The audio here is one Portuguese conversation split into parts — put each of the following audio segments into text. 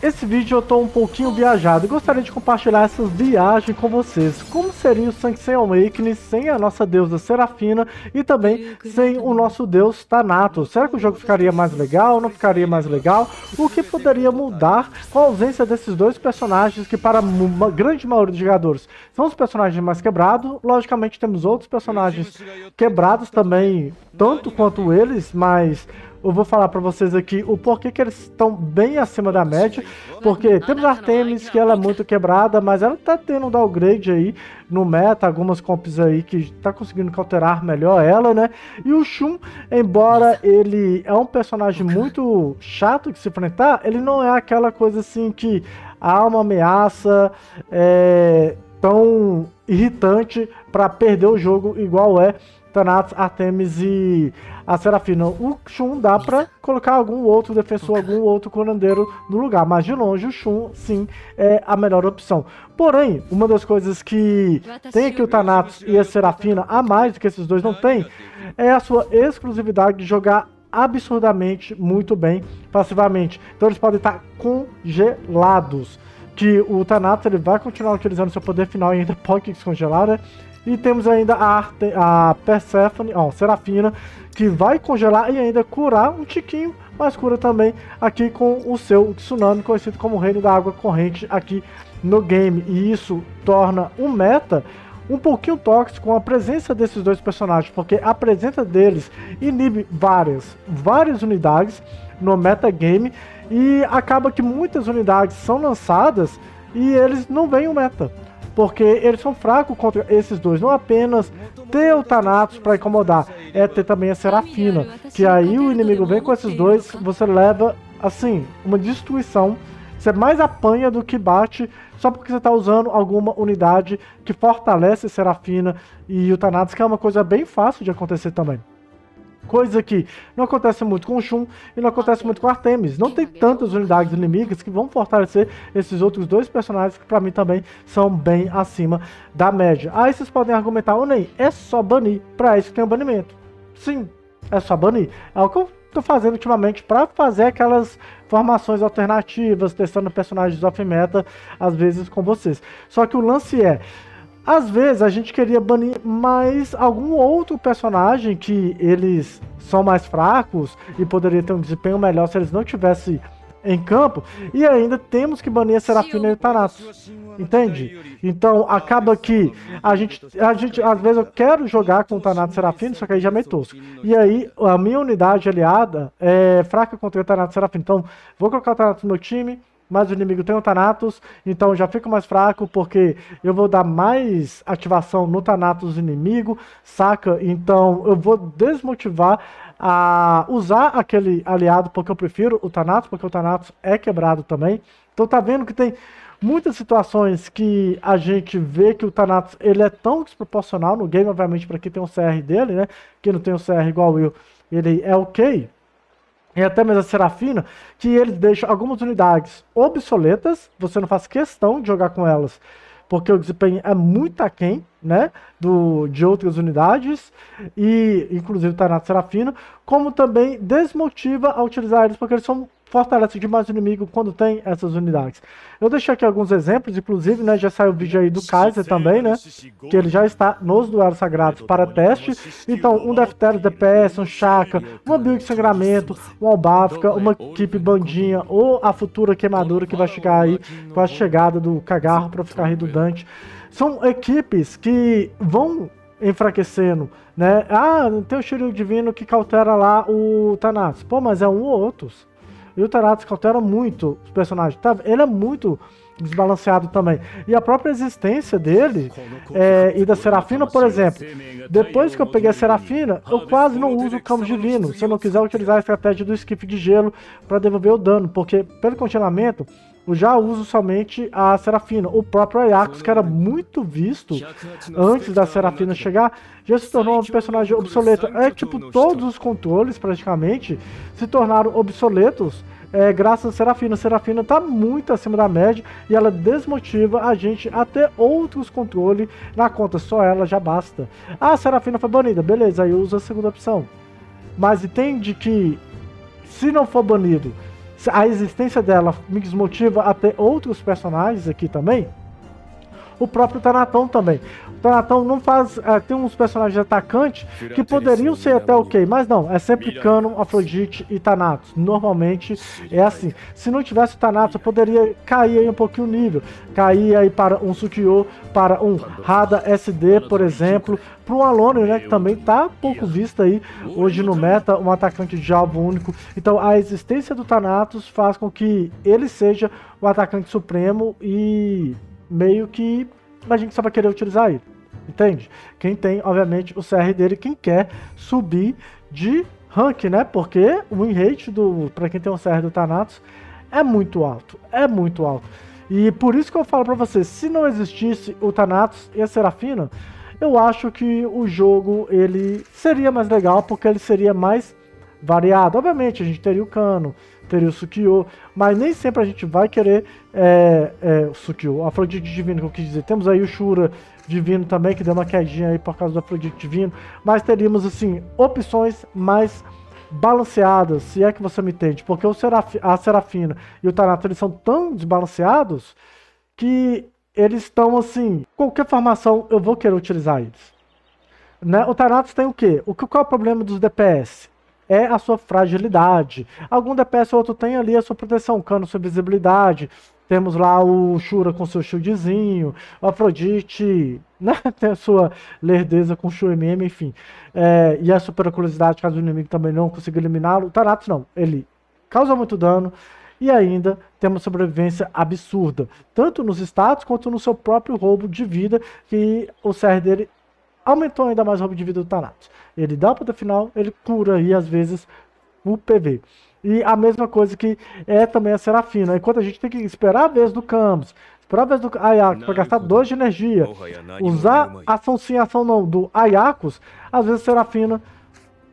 Esse vídeo eu tô um pouquinho viajado e gostaria de compartilhar essas viagens com vocês. Como seria o Saint Seiya Awakening sem a nossa deusa Serafina e também sem o nosso deus Thanatos? Será que o jogo ficaria mais legal? Não ficaria mais legal? O que poderia mudar com a ausência desses dois personagens que, para a grande maioria dos jogadores, são os personagens mais quebrados? Logicamente temos outros personagens quebrados também, tanto quanto eles, mas eu vou falar para vocês aqui o porquê que eles estão bem acima da média. Porque temos a Artemis, que ela é muito quebrada, mas ela tá tendo um downgrade aí no meta, algumas comps aí que tá conseguindo counterar melhor ela, né? E o Shun, embora ele é um personagem muito chato de se enfrentar, ele não é aquela coisa assim que há uma ameaça tão irritante para perder o jogo igual é Thanatos, Artemis e a Serafina. O Shun dá pra colocar algum outro defensor, algum outro curandeiro no lugar, mas de longe o Shun sim é a melhor opção. Porém, uma das coisas que tem aqui o Thanatos e a Serafina a mais do que esses dois não tem é a sua exclusividade de jogar absurdamente muito bem passivamente. Então eles podem estar congelados, que o Thanatos ele vai continuar utilizando seu poder final e ainda pode descongelar, né? E temos ainda a Persephone, Serafina, que vai congelar e ainda curar um tiquinho, mas cura também aqui com o seu Tsunami, conhecido como Reino da Água Corrente aqui no game. E isso torna o meta um pouquinho tóxico com a presença desses dois personagens, porque a presença deles inibe várias unidades no metagame e acaba que muitas unidades são lançadas e eles não veem o meta, porque eles são fracos contra esses dois. Não apenas ter o Thanatos para incomodar, é ter também a Serafina, que aí o inimigo vem com esses dois, você leva, assim, uma destruição. Você mais apanha do que bate, só porque você está usando alguma unidade que fortalece a Serafina e o Thanatos, que é uma coisa bem fácil de acontecer também. Coisa que não acontece muito com o Shun e não acontece muito com a Artemis. Não tem tantas unidades inimigas que vão fortalecer esses outros dois personagens, que pra mim também são bem acima da média. Aí vocês podem argumentar: ou nem, é só banir, pra isso tem um banimento. Sim, é só banir. É o que eu tô fazendo ultimamente pra fazer aquelas formações alternativas, testando personagens off-meta, às vezes com vocês. Só que o lance é: às vezes a gente queria banir mais algum outro personagem que eles são mais fracos e poderia ter um desempenho melhor se eles não tivessem em campo, e ainda temos que banir a Serafina e o Thanatos, entende? Então acaba que a gente às vezes eu quero jogar com o Thanatos e Serafina, só que aí já é meio tosco. E aí a minha unidade aliada é fraca contra o Thanatos e Serafina, então vou colocar o Thanatos no meu time, mas o inimigo tem o Thanatos, então já fico mais fraco, porque eu vou dar mais ativação no Thanatos inimigo, saca? Então eu vou desmotivar a usar aquele aliado, porque eu prefiro o Thanatos, porque o Thanatos é quebrado também. Então tá vendo que tem muitas situações que a gente vê que o Thanatos ele é tão desproporcional no game, obviamente para quem tem um CR dele, né? Quem não tem um CR igual eu, ele é ok. E até mesmo a Serafina, que eles deixam algumas unidades obsoletas, você não faz questão de jogar com elas, porque o desempenho é muito aquém, né, de outras unidades, e inclusive o Thanatos Serafina, como também desmotiva a utilizar eles, porque eles são fortalece demais o inimigo quando tem essas unidades. Eu deixei aqui alguns exemplos, inclusive, né, já saiu o vídeo aí do Kaiser também, né, que ele já está nos duelos sagrados para teste. Então, um Deftério DPS, um Chaka, uma build de sangramento, um Albafica, uma equipe bandinha ou a futura queimadura que vai chegar aí com a chegada do Cagarro, para ficar redundante. São equipes que vão enfraquecendo, né? Ah, tem o Shiryu Divino que cautela lá o Thanatos. Pô, mas é um ou outro. E o Thanatos cautela muito os personagens. Tá? Ele é muito desbalanceado também. E a própria existência dele e da Serafina, por exemplo. Depois que eu peguei a Serafina, eu quase não uso o Camus Divino, se eu não quiser utilizar a estratégia do esquife de gelo para devolver o dano. Porque pelo congelamento, eu já uso somente a Serafina. O próprio Ayakos, que era muito visto antes da Serafina chegar, já se tornou um personagem obsoleto. É tipo, todos os controles praticamente se tornaram obsoletos graças a Serafina. A Serafina está muito acima da média e ela desmotiva a gente a ter outros controles na conta. Só ela já basta. Ah, a Serafina foi banida. Beleza, aí usa a segunda opção. Mas entende que se não for banido, a existência dela me desmotiva a ter outros personagens aqui também. O próprio Thanatão também. O Thanatão não faz... tem uns personagens atacantes que poderiam ser até ok, mas não. É sempre Canon, Afrodite e Thanatos. Normalmente é assim. Se não tivesse o Thanatos, eu poderia cair aí um pouquinho o nível. Cair aí para um Sukiyô, para um Hada SD, por exemplo. Para um Alone, né, que também está pouco visto aí hoje no meta, um atacante de alvo único. Então a existência do Thanatos faz com que ele seja o atacante supremo e... meio que a gente só vai querer utilizar ele, entende? Quem tem, obviamente, o CR dele, quem quer subir de rank, né? Porque o win rate para quem tem o CR do Thanatos é muito alto, é muito alto. E por isso que eu falo para vocês, se não existisse o Thanatos e a Serafina, eu acho que o jogo ele seria mais legal, porque ele seria mais variado. Obviamente, a gente teria o Cano, teria o Sukiyô, mas nem sempre a gente vai querer o Sukiyô. Afrodite Divino, que eu quis dizer, temos aí o Shura Divino também, que deu uma quedinha aí por causa do Afrodite Divino, mas teríamos, assim, opções mais balanceadas, se é que você me entende, porque a Serafina e o Thanatos, eles são tão desbalanceados que eles estão, assim, qualquer formação eu vou querer utilizar eles. Né? O Thanatos tem o quê? Qual é o problema dos DPS? É a sua fragilidade. Algum DPS ou outro tem ali a sua proteção, Cano, sua visibilidade. Temos lá o Shura com seu shieldzinho, o Afrodite, né? Tem a sua lerdeza com o Shun MM, enfim. E a super curiosidade, caso o inimigo também não consiga eliminá-lo. O Thanatos não, ele causa muito dano e ainda tem uma sobrevivência absurda, tanto nos status quanto no seu próprio roubo de vida, que o CR dele aumentou ainda mais o roubo de vida do Thanatos. Ele dá para o final, ele cura e às vezes o PV. E a mesma coisa que é também a Serafina. Enquanto a gente tem que esperar a vez do Camus, esperar a vez do Ayakos para gastar 2 de energia, usar ação sim, ação não do Ayakos, às vezes a Serafina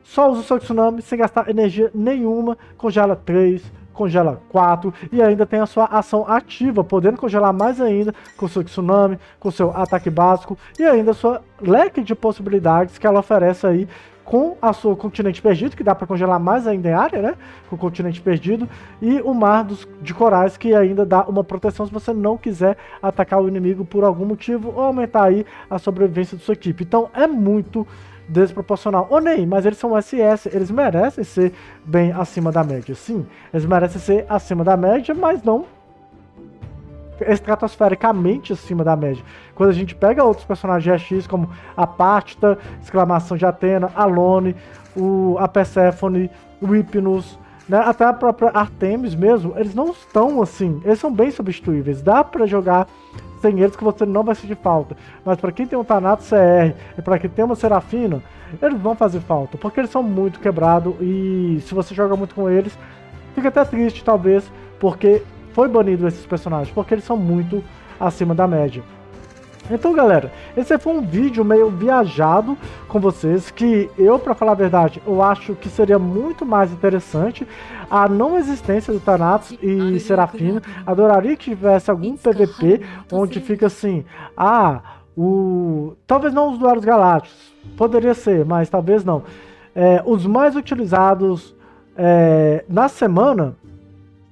só usa o seu Tsunami sem gastar energia nenhuma, congela 3... congela 4 e ainda tem a sua ação ativa, podendo congelar mais ainda com seu Tsunami, com seu ataque básico e ainda a sua leque de possibilidades que ela oferece aí com a sua continente perdido, que dá para congelar mais ainda em área, né? Com o continente perdido e o mar de corais, que ainda dá uma proteção se você não quiser atacar o inimigo por algum motivo ou aumentar aí a sobrevivência da sua equipe. Então é muito desproporcional, ou nem, mas eles são SS, eles merecem ser bem acima da média, sim, eles merecem ser acima da média, mas não estratosfericamente acima da média. Quando a gente pega outros personagens X, como a Pácta, exclamação de Atena, Alone, a Persephone, o Hipnos, né, até a própria Artemis mesmo, eles não estão assim, eles são bem substituíveis, dá pra jogar sem eles que você não vai sentir falta, mas para quem tem um Thanatos CR e para quem tem uma Serafina, eles vão fazer falta, porque eles são muito quebrados e se você joga muito com eles, fica até triste talvez, porque foi banido esses personagens, porque eles são muito acima da média. Então galera, esse foi um vídeo meio viajado com vocês, que eu, pra falar a verdade, eu acho que seria muito mais interessante a não existência do Thanatos e Serafina. Adoraria que tivesse algum PVP onde fica assim, talvez não os duelos galácticos, poderia ser, mas talvez não. Os mais utilizados na semana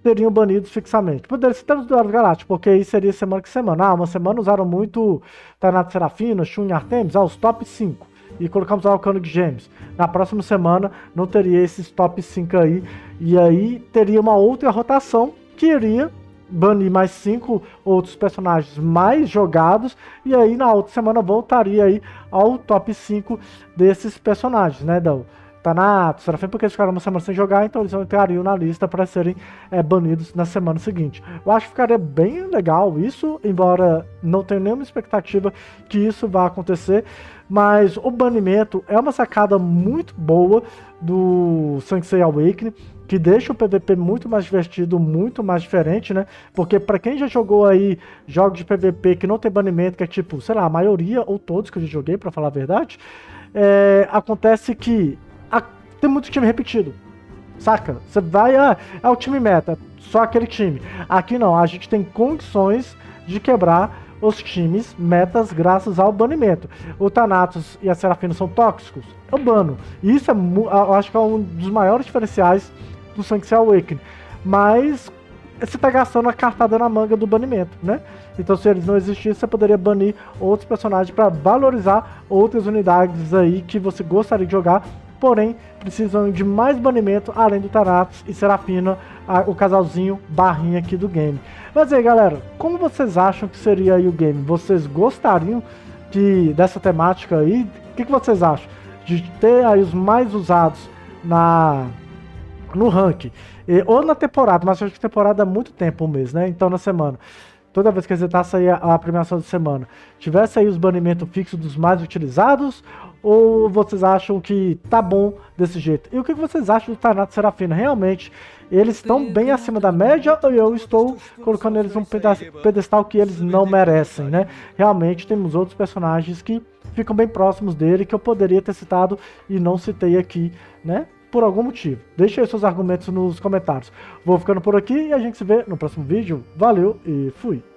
seriam banidos fixamente. Poderia ser tanto duelos galácticos, porque aí seria semana que semana. Uma semana usaram muito Thanatos, Serafina, Shun e Artemis, os top 5. E colocamos lá o Cano de Gêmeos. Na próxima semana não teria esses top 5 aí. E aí teria uma outra rotação que iria banir mais 5 outros personagens mais jogados. E aí na outra semana voltaria aí ao top 5 desses personagens, né, Dão? Thanatos, Serafim, porque eles ficaram uma semana sem jogar, então eles entrariam na lista para serem banidos na semana seguinte. Eu acho que ficaria bem legal isso, embora não tenha nenhuma expectativa que isso vá acontecer, mas o banimento é uma sacada muito boa do Saint Seiya Awakening, que deixa o PVP muito mais divertido, muito mais diferente, né? Porque pra quem já jogou aí jogos de PVP que não tem banimento, que é tipo, sei lá, a maioria ou todos que eu já joguei, pra falar a verdade, acontece que tem muito time repetido, saca? Você vai, é o time meta, só aquele time. Aqui não, a gente tem condições de quebrar os times metas graças ao banimento. O Thanatos e a Serafina são tóxicos, eu bano. E isso eu acho que é um dos maiores diferenciais do Saint Seiya Awakening. mas você tá gastando a cartada na manga do banimento, né? Então, se eles não existissem, você poderia banir outros personagens para valorizar outras unidades aí que você gostaria de jogar, porém precisam de mais banimento, além do Thanatos e Serafina, o casalzinho barrinha aqui do game. Mas aí, galera, como vocês acham que seria aí o game? Vocês gostariam dessa temática aí? O que vocês acham? De ter aí os mais usados no ranking, ou na temporada, mas acho que temporada é muito tempo, um mês, né? Então na semana, toda vez que resetasse aí a premiação de semana, tivesse aí os banimentos fixos dos mais utilizados, ou vocês acham que tá bom desse jeito? E o que vocês acham do Thanatos e Serafina? Realmente, eles estão bem acima da média, ou eu estou colocando eles num pedestal que eles não merecem, né? Realmente temos outros personagens que ficam bem próximos dele, que eu poderia ter citado e não citei aqui, né? Por algum motivo. Deixe aí seus argumentos nos comentários. Vou ficando por aqui e a gente se vê no próximo vídeo. Valeu e fui!